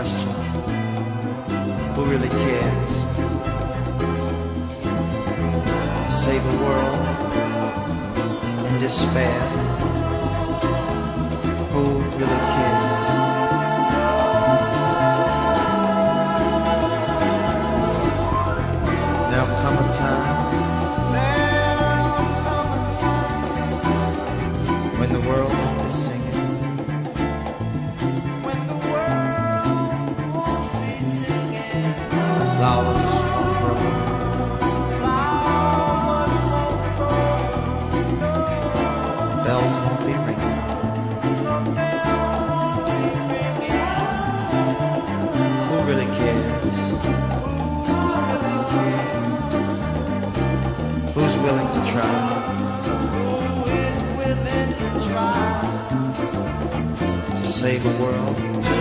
question, who really cares? To save a world in despair, who really cares? There'll come a time when the world is singing. Flowers won't grow, bells won't be ringing, who really cares? Who's willing to try? To save the world